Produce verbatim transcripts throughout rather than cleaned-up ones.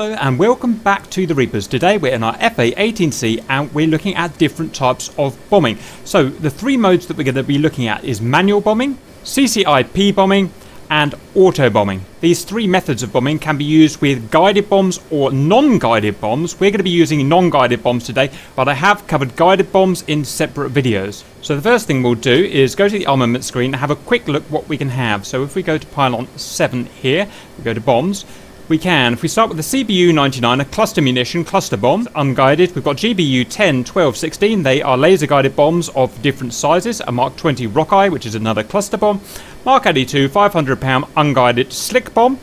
Hello and welcome back to the Reapers. Today we're in our F A eighteen C and we're looking at different types of bombing. So the three modes that we're going to be looking at is manual bombing, C C I P bombing and auto bombing. These three methods of bombing can be used with guided bombs or non-guided bombs. We're going to be using non-guided bombs today, but I have covered guided bombs in separate videos. So the first thing we'll do is go to the armament screen and have a quick look what we can have. So if we go to pylon seven here, we go to bombs. We can, if we start with the C B U ninety-nine, a cluster munition, cluster bomb, unguided. We've got G B U ten, twelve, sixteen. They are laser guided bombs of different sizes. A Mark twenty rockeye, which is another cluster bomb. Mark eighty-two, five hundred pound, unguided slick bomb.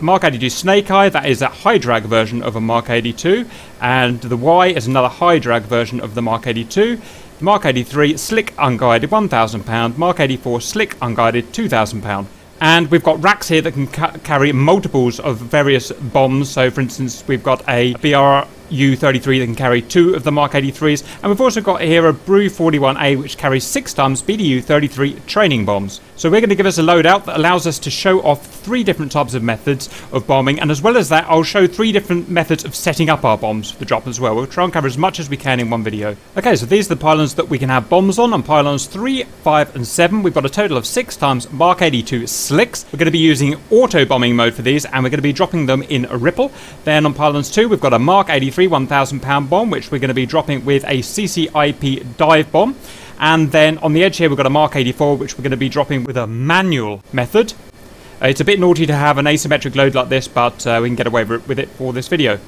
Mark eighty-two snake eye, that is a high drag version of a Mark eighty-two. And the Y is another high drag version of the Mark eighty-two. The Mark eighty-three slick unguided, one thousand pound. Mark eighty-four slick unguided, two thousand pound. And we've got racks here that can ca carry multiples of various bombs. So, for instance, we've got a B R U thirty-three that can carry two of the Mark eighty-threes. And we've also got here a B R U forty-one A, which carries six times B D U thirty-three training bombs. So we're going to give us a loadout that allows us to show off three different types of methods of bombing. And as well as that, I'll show three different methods of setting up our bombs for the drop as well. We'll try and cover as much as we can in one video. Okay, so these are the pylons that we can have bombs on. On pylons three, five and seven, we've got a total of six times Mark eighty-two slicks. We're going to be using auto bombing mode for these, and we're going to be dropping them in a ripple. Then on pylons two, we've got a Mark eighty-three one thousand pound bomb, which we're going to be dropping with a C C I P dive bomb. And then on the edge here, we've got a Mark eighty-four, which we're going to be dropping with a manual method. Uh, it's a bit naughty to have an asymmetric load like this, but uh, we can get away with it for this video.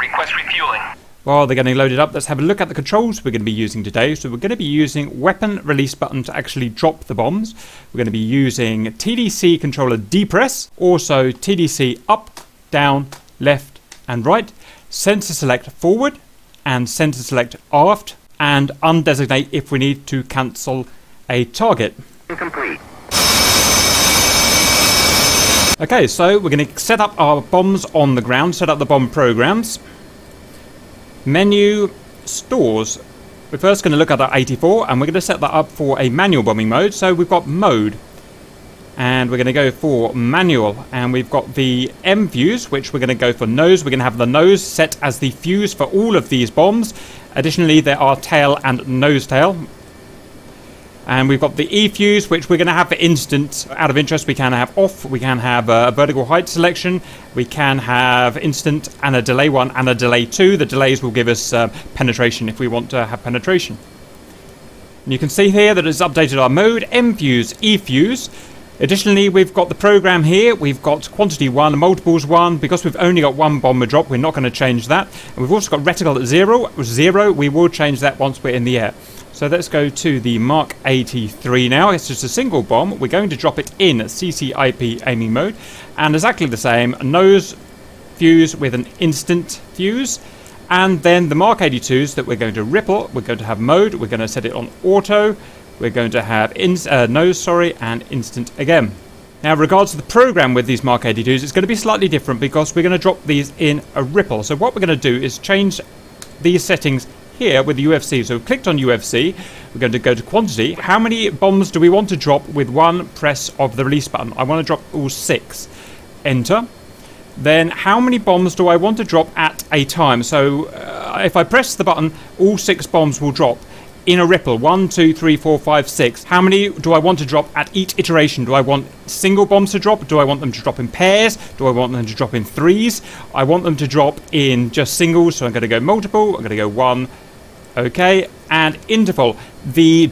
Request refueling. While they're getting loaded up, let's have a look at the controls we're going to be using today. So we're going to be using weapon release button to actually drop the bombs. We're going to be using T D C controller depress, also T D C up, down, left and right, sensor select forward and sensor select aft, and undesignate if we need to cancel a target. Incomplete. Okay, so we're going to set up our bombs on the ground, set up the bomb programs. Menu, stores. We're first going to look at our eighty-four and we're going to set that up for a manual bombing mode. So we've got mode and we're going to go for manual, and we've got the M fuse, which we're going to go for nose. We're going to have the nose set as the fuse for all of these bombs. Additionally, there are tail and nose tail. And we've got the E fuse, which we're going to have for instant. Out of interest, we can have off, we can have a vertical height selection, we can have instant and a delay one and a delay two. The delays will give us uh, penetration if we want to have penetration. And you can see here that it's updated our mode, M fuse, E fuse. Additionally, we've got the program here. We've got quantity one, multiples one. Because we've only got one bomb we drop, we're not going to change that. And we've also got reticle at zero. Zero, we will change that once we're in the air. So let's go to the Mark eighty-three now. It's just a single bomb. We're going to drop it in C C I P aiming mode. And exactly the same, nose fuse with an instant fuse. And then the Mark eighty-twos that we're going to ripple. We're going to have mode. We're going to set it on auto. We're going to have ins uh, nose, sorry, and instant again. Now, regards to the program with these Mark eighty-twos, it's going to be slightly different because we're going to drop these in a ripple. So what we're going to do is change these settings here with the U F C. So we've clicked on U F C. We're going to go to quantity. How many bombs do we want to drop with one press of the release button? I want to drop all six. Enter. Then how many bombs do I want to drop at a time? So uh, if I press the button, all six bombs will drop in a ripple. One, two, three, four, five, six. How many do I want to drop at each iteration? Do I want single bombs to drop? Do I want them to drop in pairs? Do I want them to drop in threes? I want them to drop in just singles, so I'm going to go multiple. I'm going to go one. Okay, and interval, the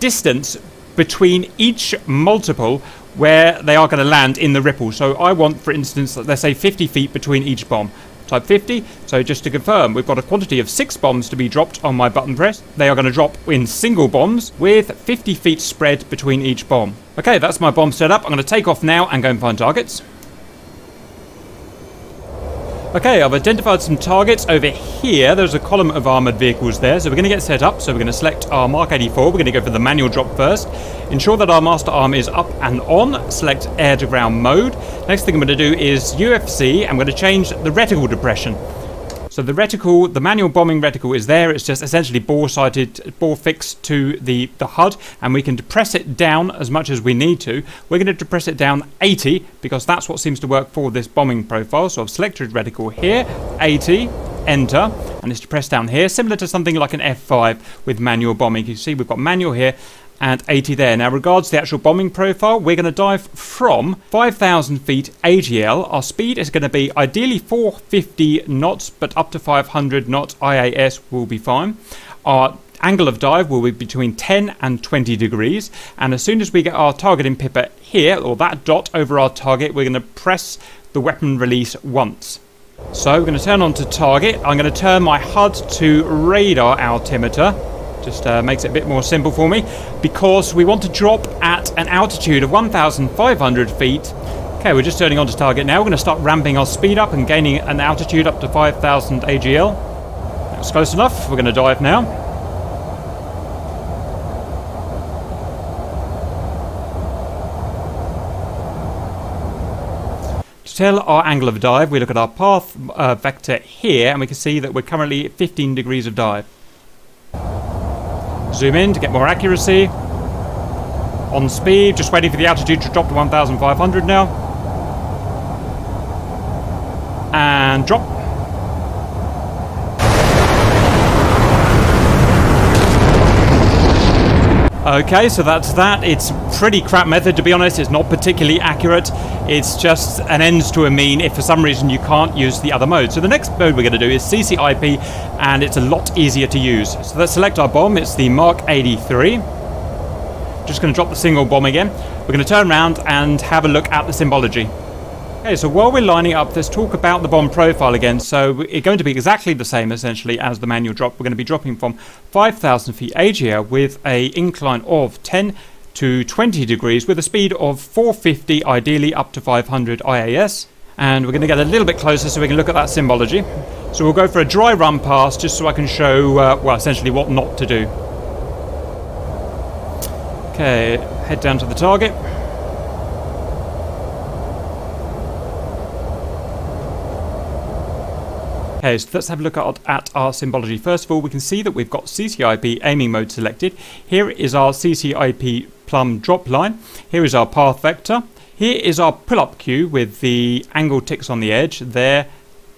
distance between each multiple where they are going to land in the ripple. So I want, for instance, let's say fifty feet between each bomb. Type fifty. So just to confirm, we've got a quantity of six bombs to be dropped on my button press. They are going to drop in single bombs with fifty feet spread between each bomb. Okay, that's my bomb set up. I'm going to take off now and go and find targets. Okay, I've identified some targets over here. There's a column of armoured vehicles there. So we're going to get set up. So we're going to select our Mark eighty-four. We're going to go for the manual drop first. Ensure that our master arm is up and on. Select air to ground mode. Next thing I'm going to do is U F C. I'm going to change the reticle depression. So the reticle, the manual bombing reticle is there. It's just essentially bore sighted, bore fixed to the, the H U D, and we can depress it down as much as we need to. We're going to depress it down eighty because that's what seems to work for this bombing profile. So I've selected reticle here, eighty, enter, and it's depressed down here, similar to something like an F five with manual bombing. You see we've got manual here and eighty there. Now, regards to the actual bombing profile, we're going to dive from five thousand feet A G L. Our speed is going to be ideally four hundred fifty knots, but up to five hundred knots I A S will be fine. Our angle of dive will be between ten and twenty degrees, and as soon as we get our target in pipper here, or that dot over our target, we're going to press the weapon release once. So we're going to turn on to target. I'm going to turn my H U D to radar altimeter. Just uh, makes it a bit more simple for me, because we want to drop at an altitude of one thousand five hundred feet. Okay, we're just turning on to target now. We're going to start ramping our speed up and gaining an altitude up to five thousand A G L. That's close enough. We're going to dive now. To tell our angle of dive, we look at our path uh, vector here, and we can see that we're currently at fifteen degrees of dive. Zoom in to get more accuracy. On speed, just waiting for the altitude to drop to one thousand five hundred now. And drop. Okay, so that's that. It's pretty crap method, to be honest. It's not particularly accurate. It's just an ends to a mean if for some reason you can't use the other mode. So the next mode we're going to do is C C I P, and it's a lot easier to use. So let's select our bomb. It's the Mark eighty-three. Just going to drop the single bomb again. We're going to turn around and have a look at the symbology. Okay, so while we're lining up, let's talk about the bomb profile again. So it's going to be exactly the same, essentially, as the manual drop. We're going to be dropping from five thousand feet A G L with an incline of ten to twenty degrees with a speed of four hundred fifty, ideally up to five hundred I A S. And we're going to get a little bit closer so we can look at that symbology. So we'll go for a dry run pass just so I can show, uh, well, essentially what not to do. Okay, head down to the target. Okay, so let's have a look at, at our symbology. First of all, we can see that we've got C C I P aiming mode selected. Here is our C C I P plumb drop line. Here is our path vector. Here is our pull-up cue with the angle ticks on the edge, there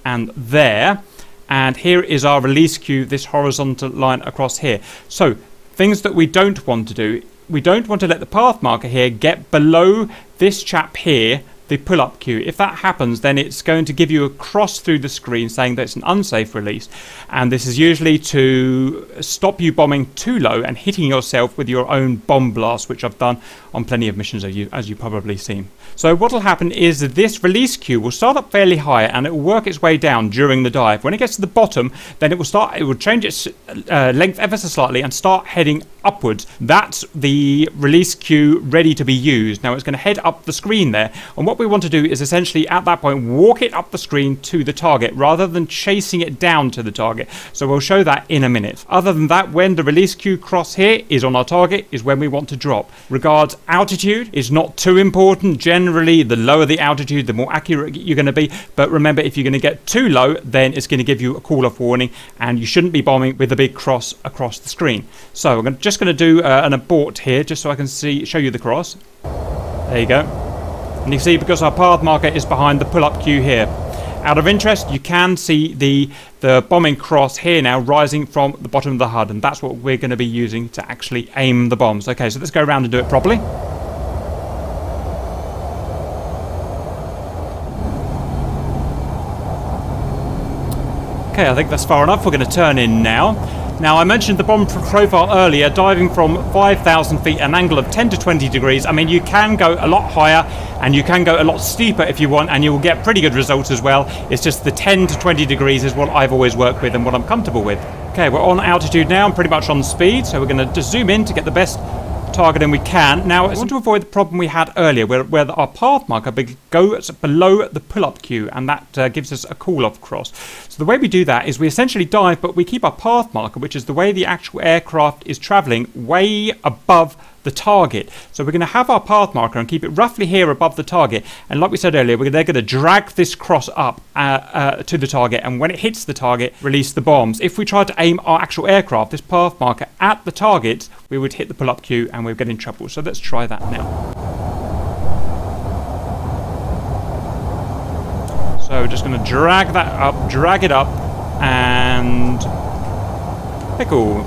and there. And here is our release cue, this horizontal line across here. So, things that we don't want to do. We don't want to let the path marker here get below this chap here, the pull-up cue. If that happens, then it's going to give you a cross through the screen saying that it's an unsafe release, and this is usually to stop you bombing too low and hitting yourself with your own bomb blast, which I've done on plenty of missions, as, you, as you've probably seen. So what will happen is that this release cue will start up fairly high and it will work its way down during the dive. When it gets to the bottom, then it will start, it will change its uh, length ever so slightly and start heading upwards. That's the release cue ready to be used. Now it's going to head up the screen there, and what What we want to do is essentially at that point walk it up the screen to the target rather than chasing it down to the target. So we'll show that in a minute. Other than that, when the release cue cross here is on our target is when we want to drop. Regards altitude is not too important. Generally, the lower the altitude, the more accurate you're going to be. But remember, if you're going to get too low, then it's going to give you a call off warning, and you shouldn't be bombing with a big cross across the screen. So I'm just going to do uh, an abort here just so I can see show you the cross. There you go. And you see, because our path marker is behind the pull-up cue here. Out of interest, you can see the, the bombing cross here now rising from the bottom of the H U D, and that's what we're going to be using to actually aim the bombs. Okay, so let's go around and do it properly. Okay, I think that's far enough. We're going to turn in now. Now, I mentioned the bomb profile earlier, diving from five thousand feet, an angle of ten to twenty degrees. I mean, you can go a lot higher and you can go a lot steeper if you want, and you will get pretty good results as well. It's just the ten to twenty degrees is what I've always worked with and what I'm comfortable with. Okay, we're on altitude now and pretty much on speed, so we're going to just zoom in to get the best targeting we can. Now, I want to avoid the problem we had earlier where, where our path marker goes below the pull-up cue, and that uh, gives us a call-off cross. So the way we do that is we essentially dive, but we keep our path marker, which is the way the actual aircraft is traveling, way above the target. So we're going to have our path marker and keep it roughly here above the target. And like we said earlier, we're, they're going to drag this cross up uh, uh, to the target. And when it hits the target, release the bombs. If we tried to aim our actual aircraft, this path marker at the target, we would hit the pull-up cue and we'd get in trouble. So let's try that now. So we're just going to drag that up, drag it up, and pickle.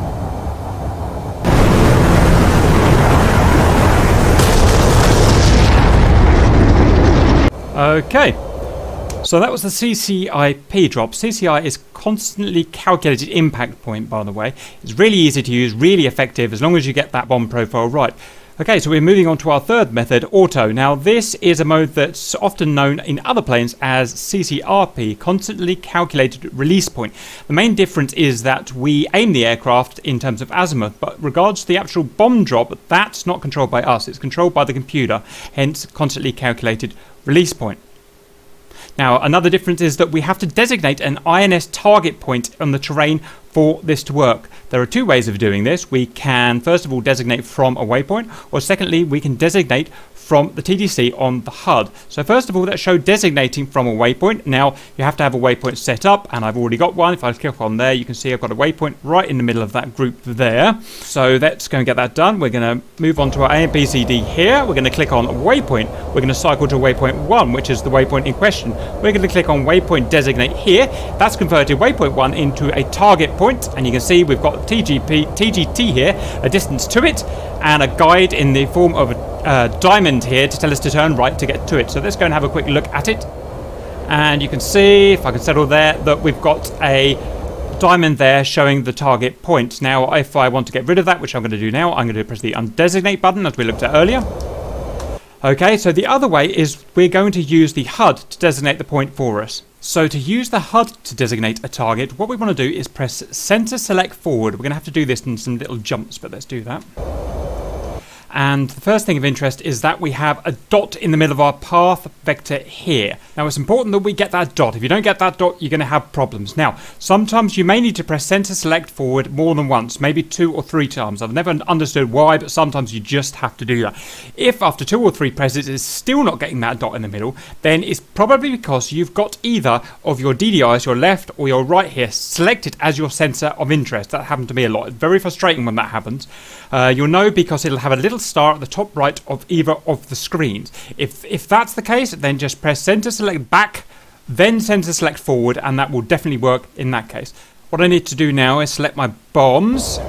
Okay, so that was the C C I P drop. C C I is constantly calculated impact point, by the way. It's really easy to use, really effective, as long as you get that bomb profile right. Okay, so we're moving on to our third method, auto. Now, this is a mode that's often known in other planes as C C R P, constantly calculated release point. The main difference is that we aim the aircraft in terms of azimuth, but regards to the actual bomb drop, that's not controlled by us. It's controlled by the computer, hence constantly calculated release point. Now, another difference is that we have to designate an I N S target point on the terrain for this to work. There are two ways of doing this. We can, first of all, designate from a waypoint, or secondly, we can designate from the T D C on the H U D. So first of all, let's show designating from a waypoint. Now, you have to have a waypoint set up, and I've already got one. If I click on there, you can see I've got a waypoint right in the middle of that group there. So let's go and get that done. We're going to move on to our A M P C D here. We're going to click on waypoint. We're going to cycle to waypoint one, which is the waypoint in question. We're going to click on waypoint designate here. That's converted waypoint one into a target point, and you can see we've got T G P, T G T here, a distance to it, and a guide in the form of a Uh, diamond here to tell us to turn right to get to it. So let's go and have a quick look at it, and you can see, if I can settle there, that we've got a diamond there showing the target point. Now, if I want to get rid of that, which I'm going to do now, I'm going to press the undesignate button as we looked at earlier. Okay, so the other way is we're going to use the H U D to designate the point for us. So to use the H U D to designate a target, what we want to do is press center select forward. We're going to have to do this in some little jumps, but let's do that. And the first thing of interest is that we have a dot in the middle of our path vector here. Now, it's important that we get that dot. If you don't get that dot, you're going to have problems. Now, sometimes you may need to press center select forward more than once, maybe two or three times. I've never understood why, but sometimes you just have to do that. If after two or three presses it's still not getting that dot in the middle, then it's probably because you've got either of your D D Is, your left or your right here, selected as your center of interest. That happened to me a lot. It's very frustrating when that happens. Uh, you'll know because it'll have a little star at the top right of either of the screens. If if that's the case, then just press center select back, then center select forward, and that will definitely work in that case. What I need to do now is select my bombs.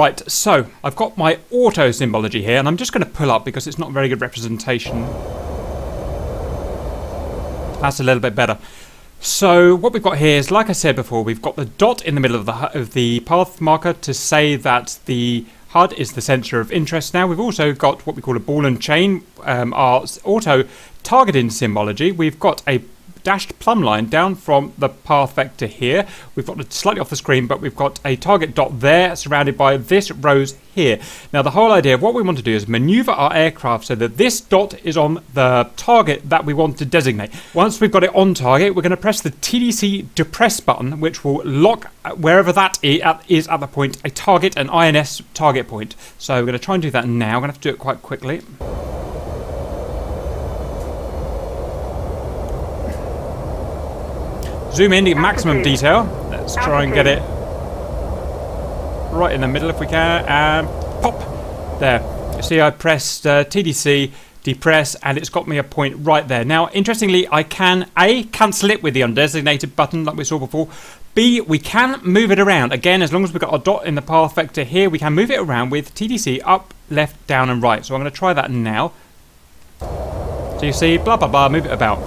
Right, so I've got my auto symbology here, and I'm just going to pull up because it's not a very good representation. That's a little bit better. So what we've got here is, like I said before, we've got the dot in the middle of the of the path marker to say that the H U D is the centre of interest. Now, we've also got what we call a ball and chain, um, our auto targeting symbology. We've got a dashed plumb line down from the path vector here. We've got it slightly off the screen, but we've got a target dot there surrounded by this rose here. Now, the whole idea of what we want to do is maneuver our aircraft so that this dot is on the target that we want to designate. Once we've got it on target, we're going to press the T D C depress button, which will lock wherever that is at the point a target, an I N S target point. So we're going to try and do that now. I'm going to have to do it quite quickly. Zoom in to maximum detail. Let's try and get it right in the middle if we can, and pop, there. You see I pressed uh, T D C, depress, and it's got me a point right there. Now, interestingly, I can A, cancel it with the undesignated button like we saw before. B, we can move it around. Again, as long as we've got our dot in the path vector here, we can move it around with T D C up, left, down, and right. So I'm gonna try that now. So you see, blah, blah, blah, move it about.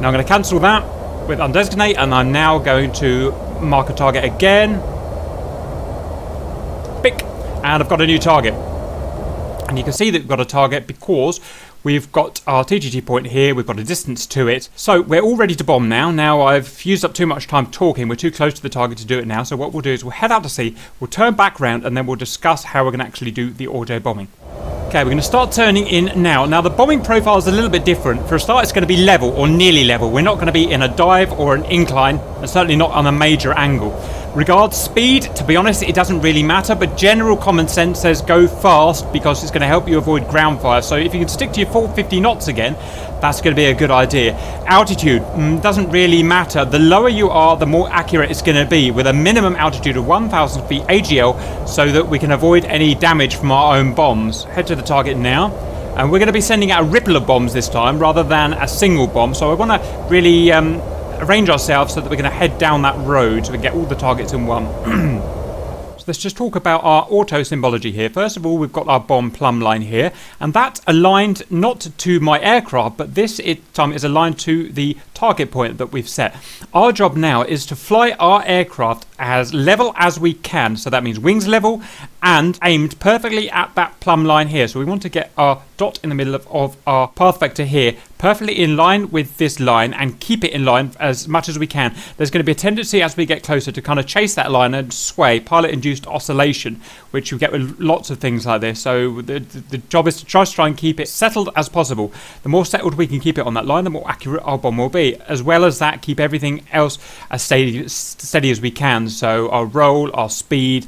Now I'm gonna cancel that with undesignate, and I'm now going to mark a target again. Pick, and I've got a new target. And you can see that we've got a target because we've got our T G T point here, we've got a distance to it. So we're all ready to bomb now. Now, I've used up too much time talking, we're too close to the target to do it now. So what we'll do is we'll head out to sea, we'll turn back round, and then we'll discuss how we're going to actually do the auto bombing. Okay, we're going to start turning in now. Now, the bombing profile is a little bit different. For a start, it's going to be level or nearly level. We're not going to be in a dive or an incline, and certainly not on a major angle. Regards speed, to be honest, it doesn't really matter, but general common sense says go fast because it's going to help you avoid ground fire. So if you can stick to your four fifty knots again, that's going to be a good idea. Altitude mm, doesn't really matter. The lower you are, the more accurate it's going to be, with a minimum altitude of one thousand feet A G L so that we can avoid any damage from our own bombs. Head to the target now. And we're going to be sending out a ripple of bombs this time rather than a single bomb. So I want to really... Um, arrange ourselves so that we're going to head down that road so we get all the targets in one. So let's just talk about our auto symbology here. First of all, we've got our bomb plumb line here, and that's aligned not to my aircraft, but this time is aligned to the target point that we've set. Our job now is to fly our aircraft as level as we can, so that means wings level and aimed perfectly at that plumb line here. So we want to get our dot in the middle of, of our path vector here perfectly in line with this line and keep it in line as much as we can. There's going to be a tendency as we get closer to kind of chase that line and sway, pilot induced oscillation, which you get with lots of things like this. So the, the job is to try to try and keep it settled as possible. The more settled we can keep it on that line, the more accurate our bomb will be. As well as that, keep everything else as steady, steady as we can. So our roll, our speed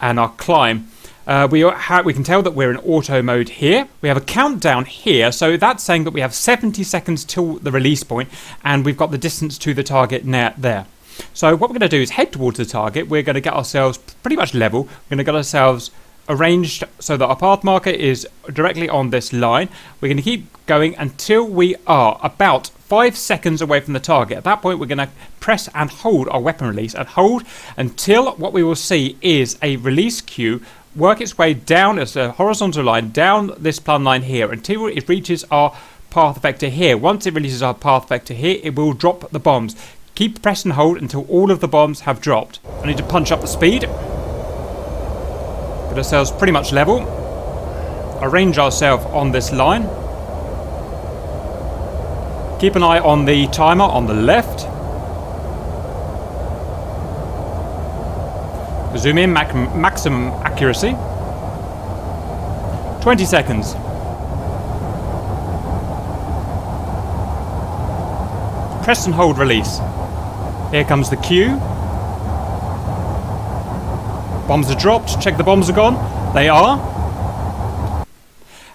and our climb. Uh, we, are, we can tell that we're in auto mode here. We have a countdown here, so that's saying that we have seventy seconds till the release point, and we've got the distance to the target now there. So what we're going to do is head towards the target. We're going to get ourselves pretty much level. We're going to get ourselves arranged so that our path marker is directly on this line. We're going to keep going until we are about five seconds away from the target. At that point, we're going to press and hold our weapon release and hold until what we will see is a release queue work its way down as a horizontal line, down this plumb line here until it reaches our path vector here. Once it releases our path vector here, it will drop the bombs. Keep press and hold until all of the bombs have dropped. I need to punch up the speed. Get ourselves pretty much level. Arrange ourselves on this line. Keep an eye on the timer on the left. Zoom in, mac maximum accuracy. twenty seconds. Press and hold release. Here comes the queue. Bombs are dropped. Check the bombs are gone. They are.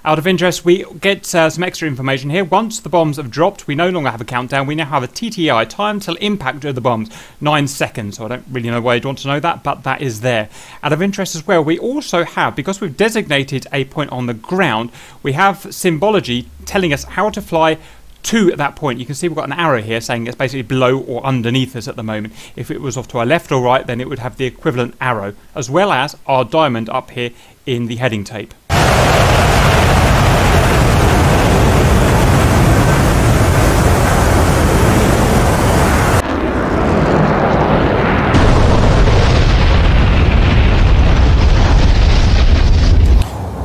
Out of interest, we get uh, some extra information here. Once the bombs have dropped, we no longer have a countdown. We now have a T T I, time till impact of the bombs, nine seconds. So I don't really know why you'd want to know that, but that is there. Out of interest as well, we also have, because we've designated a point on the ground, we have symbology telling us how to fly to that point. You can see we've got an arrow here saying it's basically below or underneath us at the moment. If it was off to our left or right, then it would have the equivalent arrow, as well as our diamond up here in the heading tape.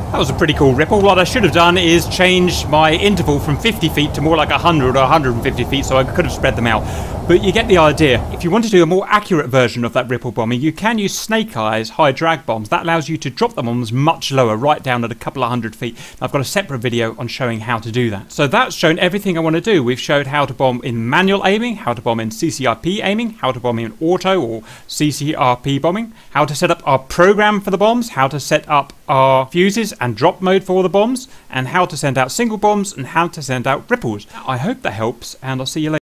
That was a pretty cool ripple. What I should have done is change my interval from fifty feet to more like one hundred or one hundred fifty feet, so I could have spread them out. But you get the idea. If you want to do a more accurate version of that ripple bombing, you can use Snake Eyes high drag bombs. That allows you to drop the bombs much lower, right down at a couple of hundred feet. I've got a separate video on showing how to do that. So that's shown everything I want to do. We've showed how to bomb in manual aiming, how to bomb in C C R P aiming, how to bomb in auto or C C R P bombing, how to set up our program for the bombs, how to set up our fuses and drop mode for the bombs, and how to send out single bombs and how to send out ripples. I hope that helps, and I'll see you later.